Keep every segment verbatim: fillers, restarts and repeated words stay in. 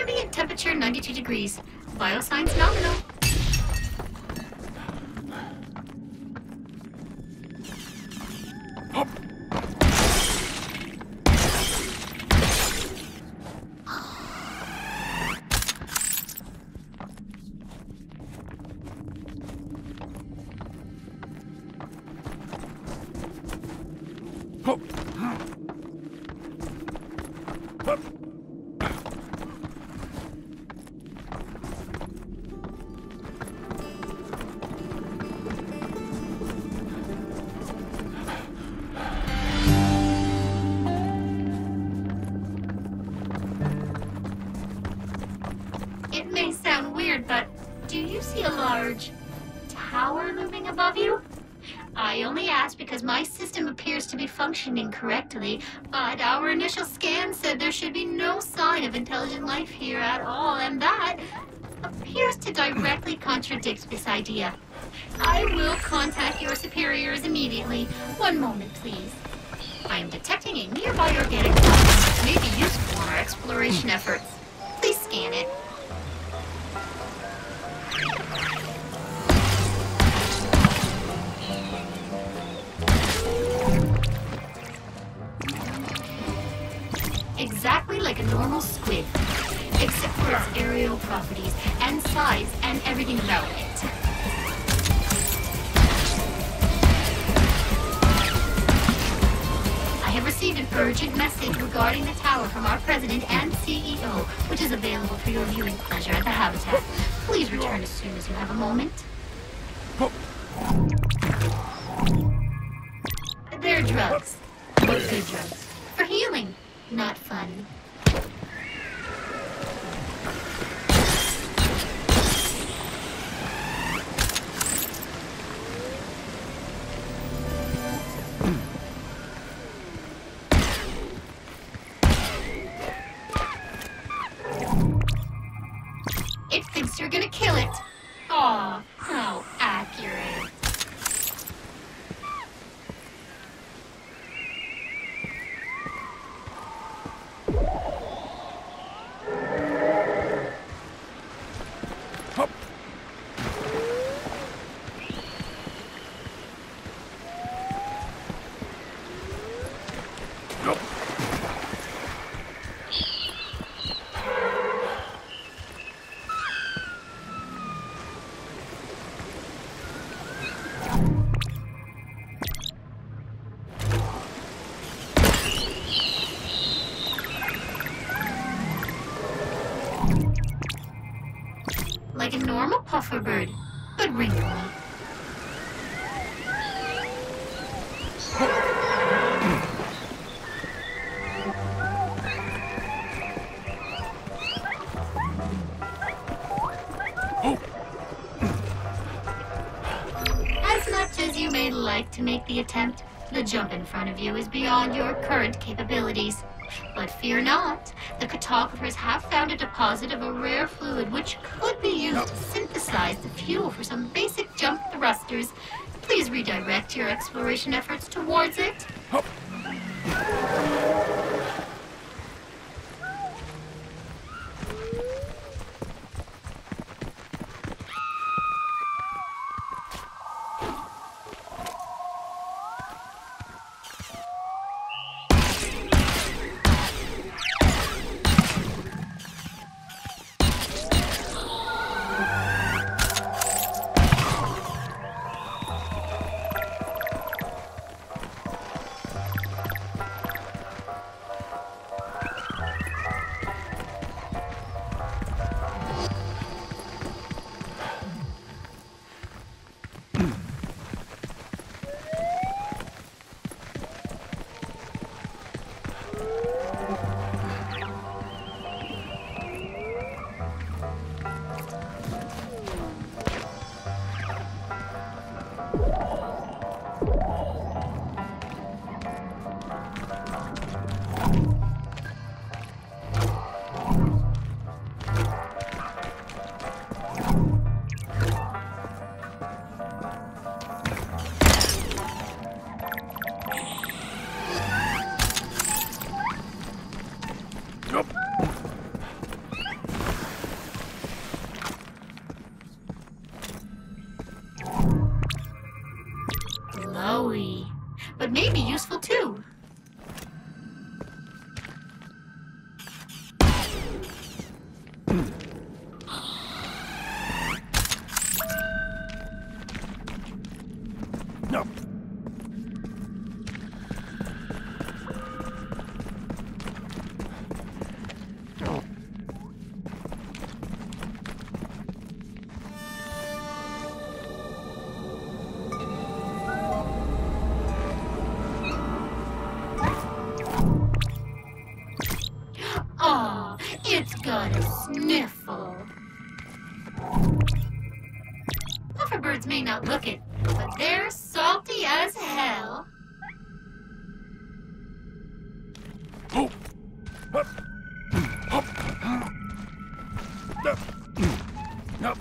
Ambient temperature ninety-two degrees. Biosigns nominal. Functioning correctly, but our initial scan said there should be no sign of intelligent life here at all, and that appears to directly contradict this idea. I will contact your superiors immediately. One moment, please. I am detecting a nearby organic plant that may be useful in our exploration efforts. Please scan it. Exactly like a normal squid, except for its aerial properties and size and everything about it. I have received an urgent message regarding the tower from our president and C E O, which is available for your viewing pleasure at the habitat. Please return as soon as you have a moment. They're drugs. But good drugs. For healing. Not fun. It thinks you're gonna kill it. Aw, how accurate. Puffer bird, but wrinkly. As much as you may like to make the attempt, the jump in front of you is beyond your current capabilities. But fear not, the cartographers have found a deposit of a rare fluid which could be used to synthesize the fuel for some basic jump thrusters. Please redirect your exploration efforts towards it. Hop. Good sniffle. Pufferbirds may not look it, but they're salty as hell. Oh. Hup. Hup. Hup. Hup.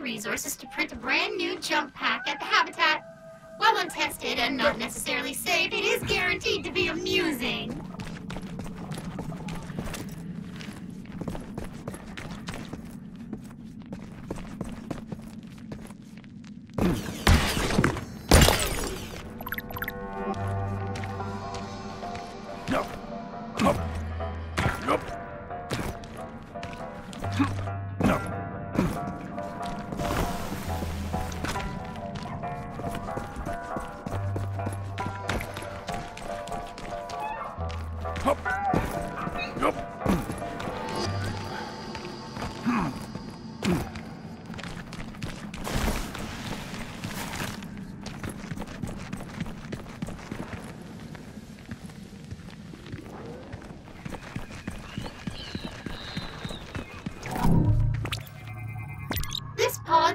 Resources to print a brand new jump pack at the Habitat. While untested and not necessarily safe, it is guaranteed to be amusing.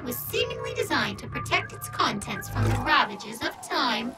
Was seemingly designed to protect its contents from the ravages of time.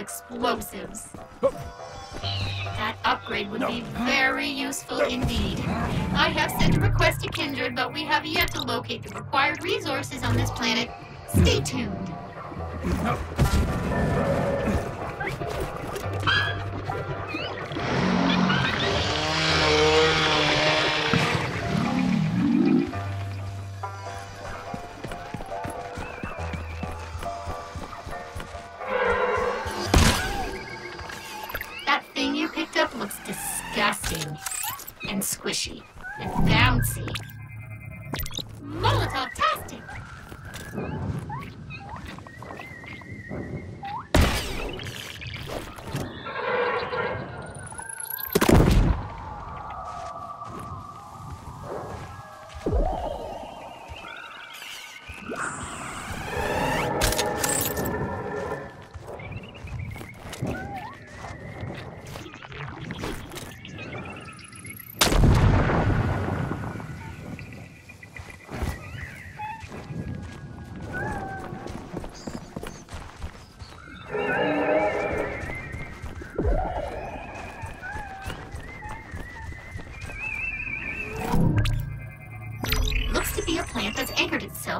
Explosives. Oh. That upgrade would no. be very useful no. indeed. I have sent a request to Kindred, but we have yet to locate the required resources on this planet. Stay tuned. No. Squishy and bouncy. Molotov-tastic!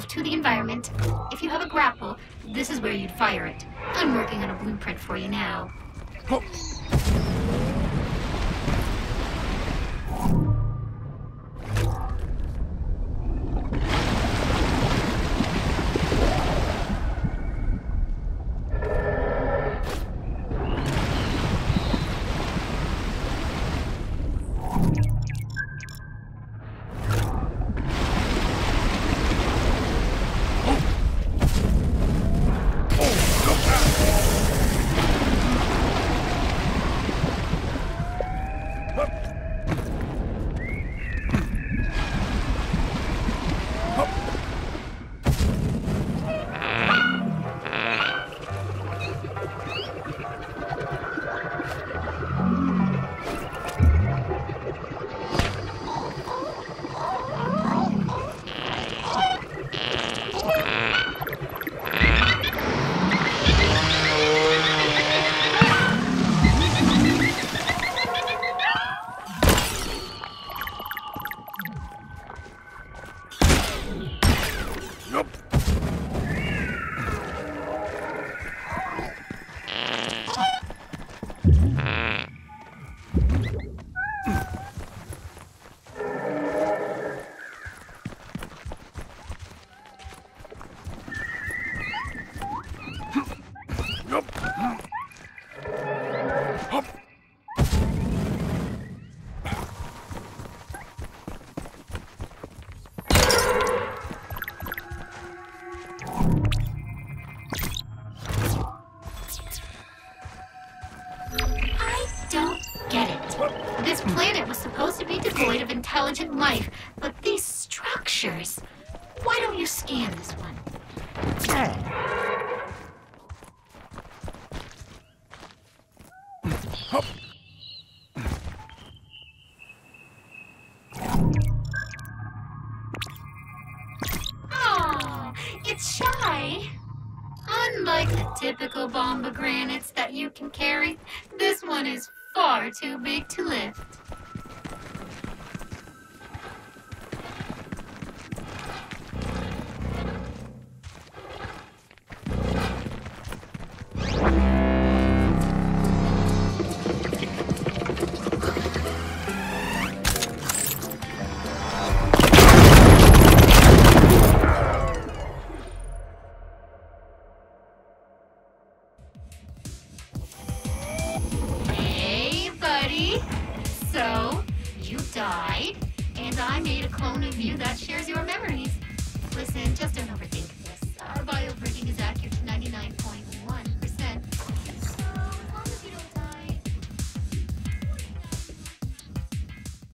To the environment. If you have a grapple, this is where you'd fire it. I'm working on a blueprint for you now. Oh. Yup. Life, but these structures. Why don't you scan this one? Hup. Oh, it's shy. Unlike the typical bombagranites that you can carry, this one is far too big to lift. So, you died, and I made a clone of you that shares your memories.